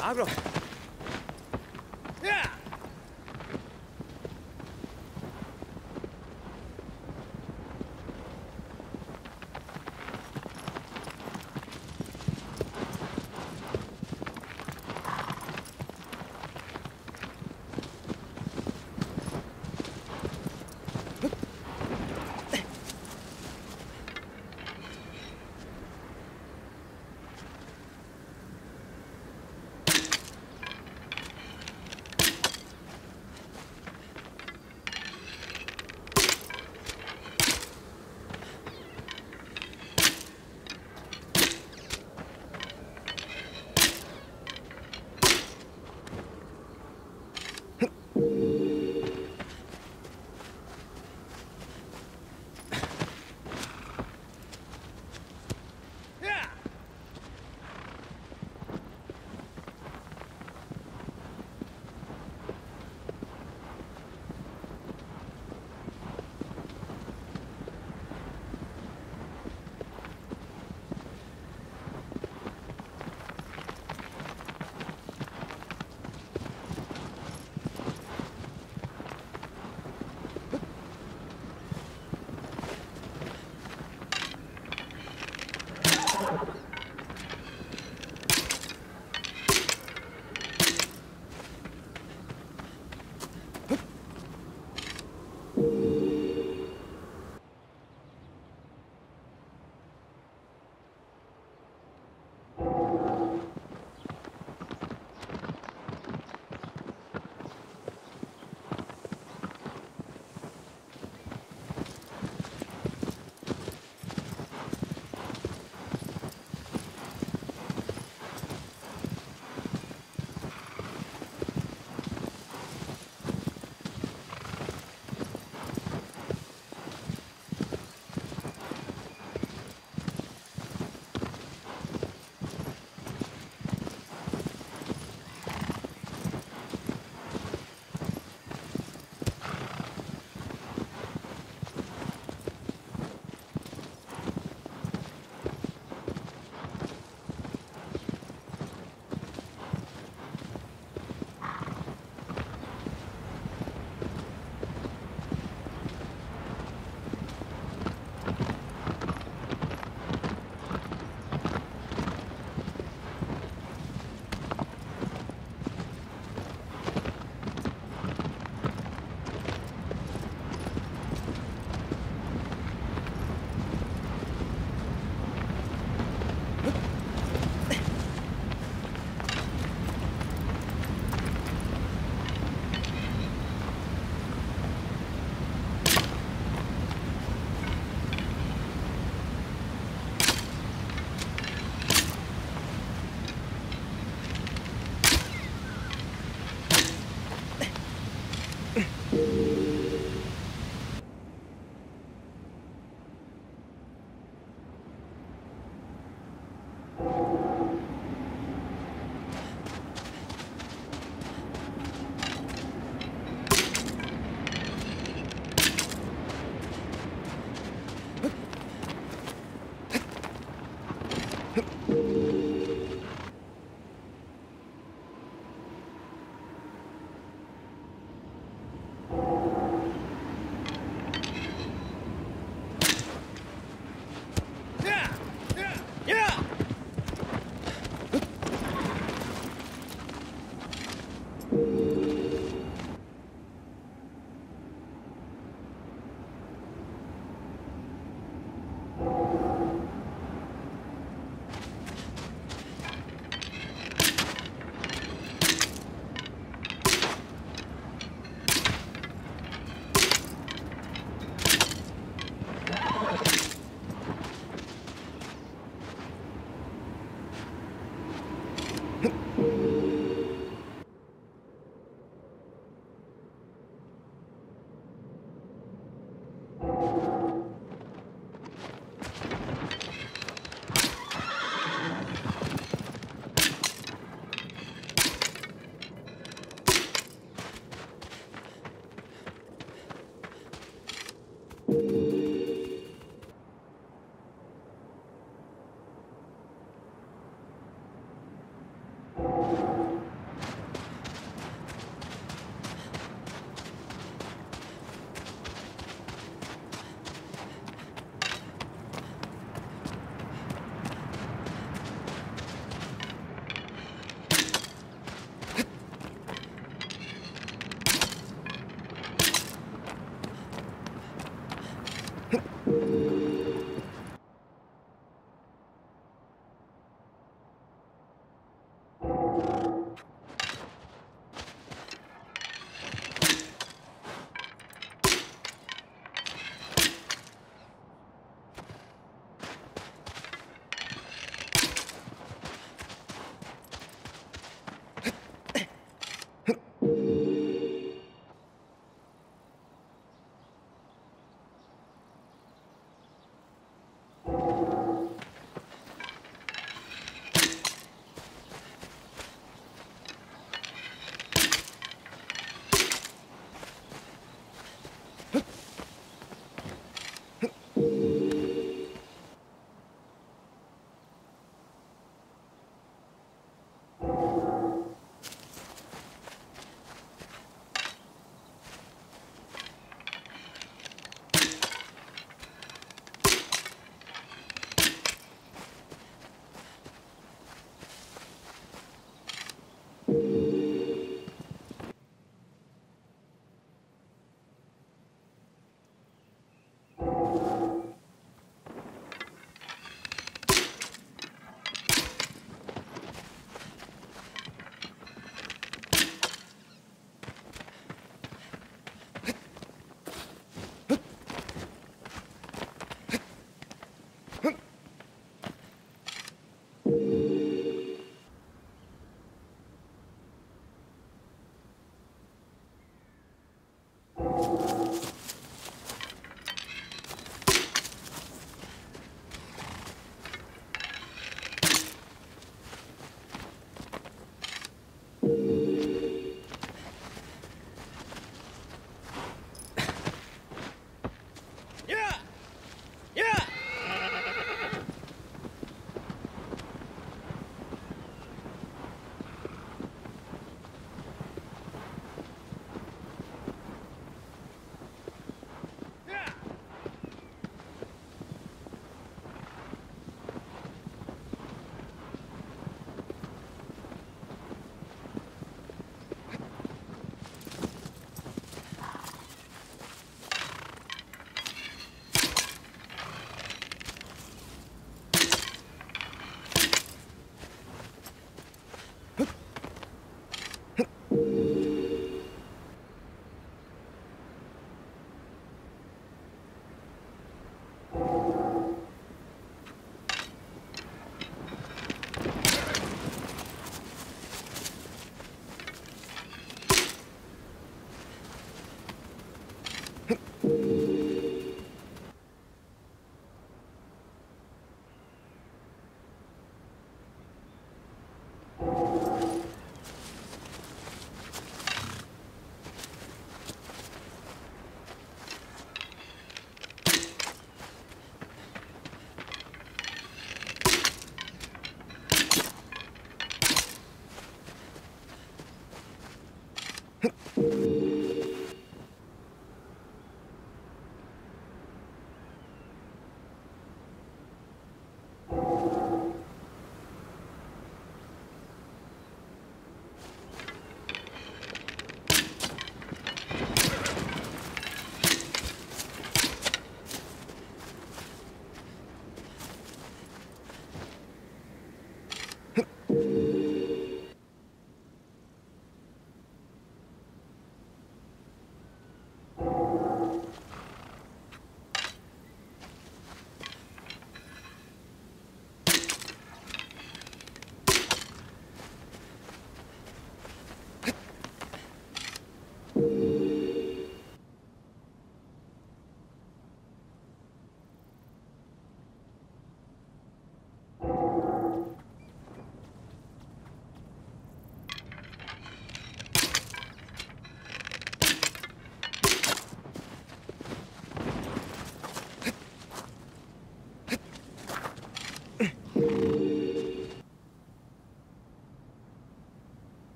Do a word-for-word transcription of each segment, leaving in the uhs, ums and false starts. Agro. Yeah.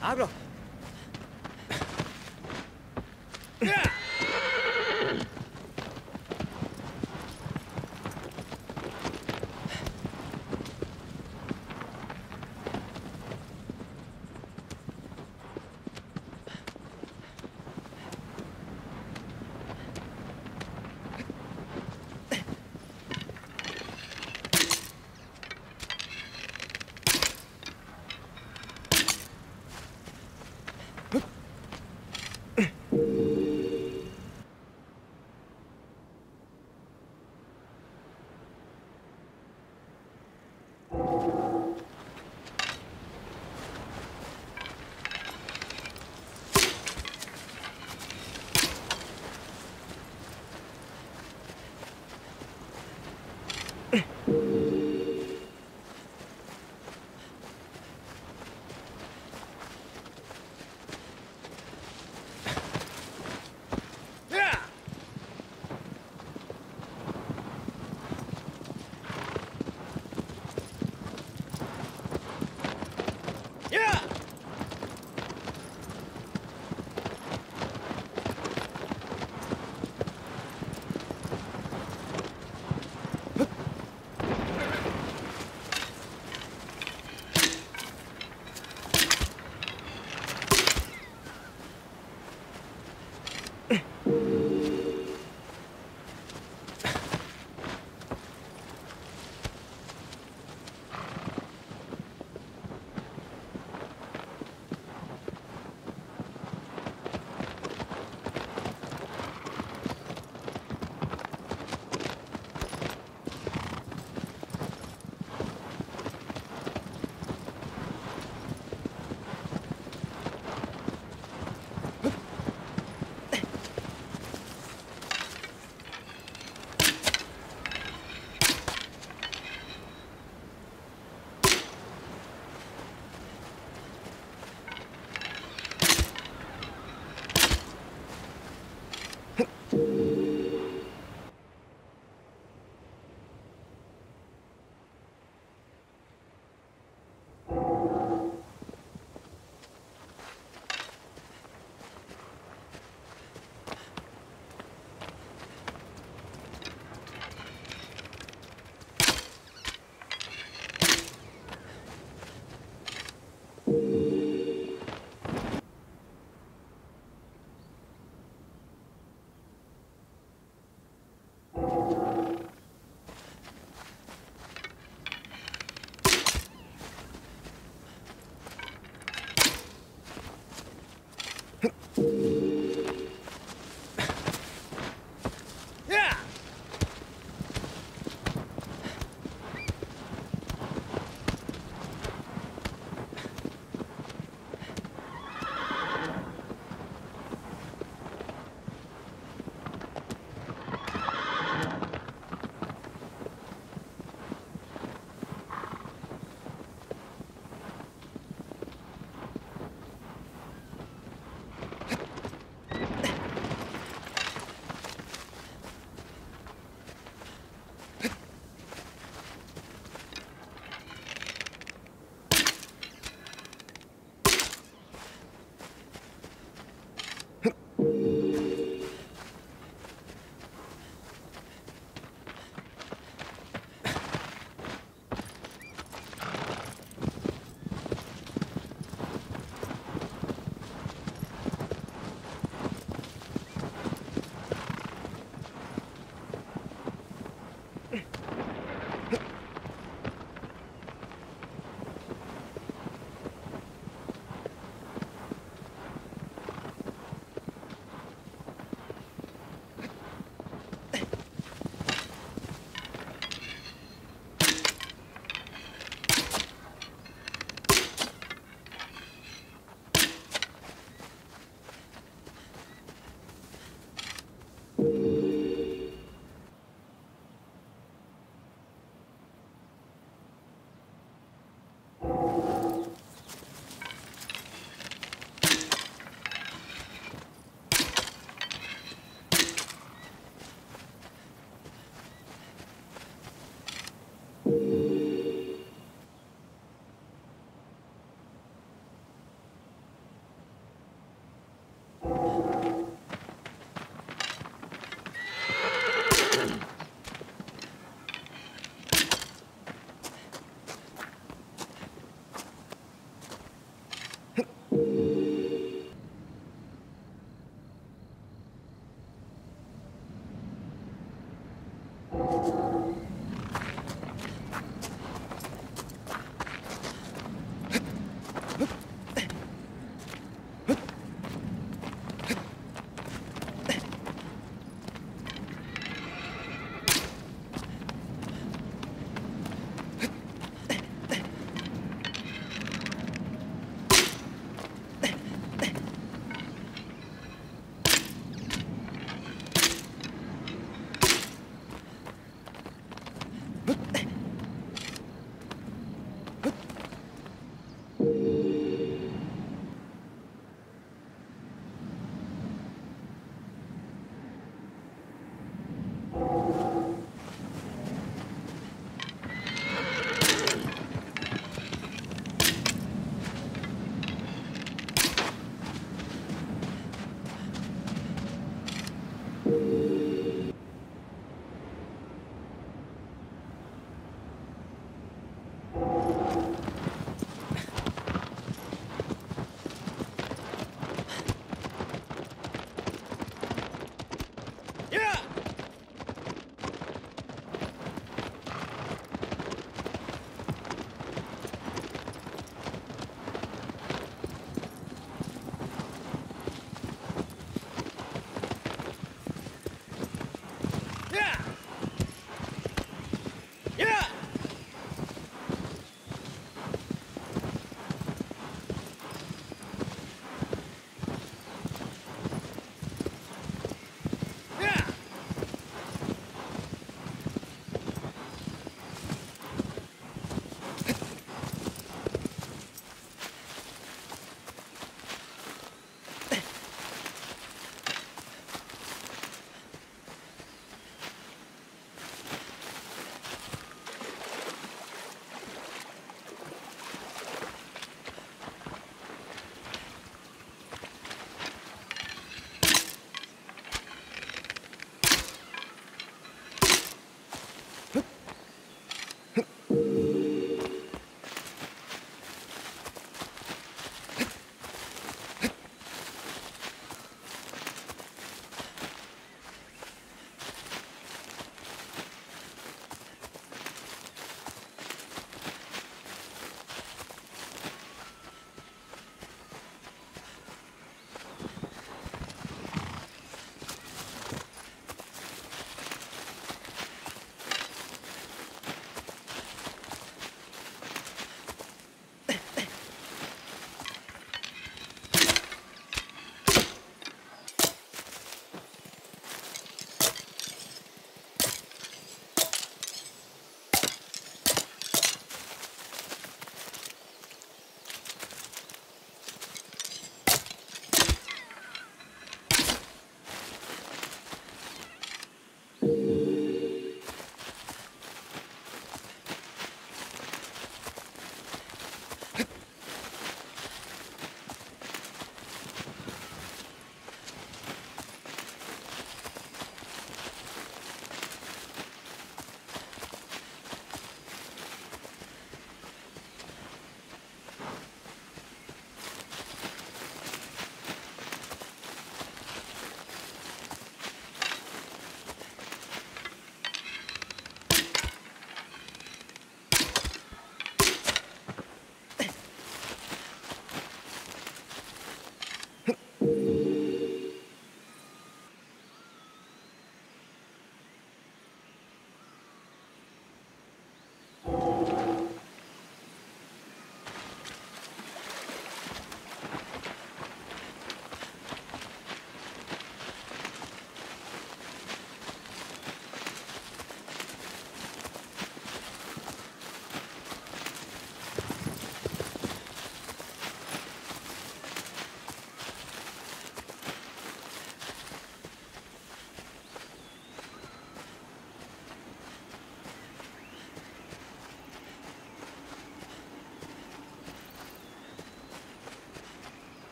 ¡Abro!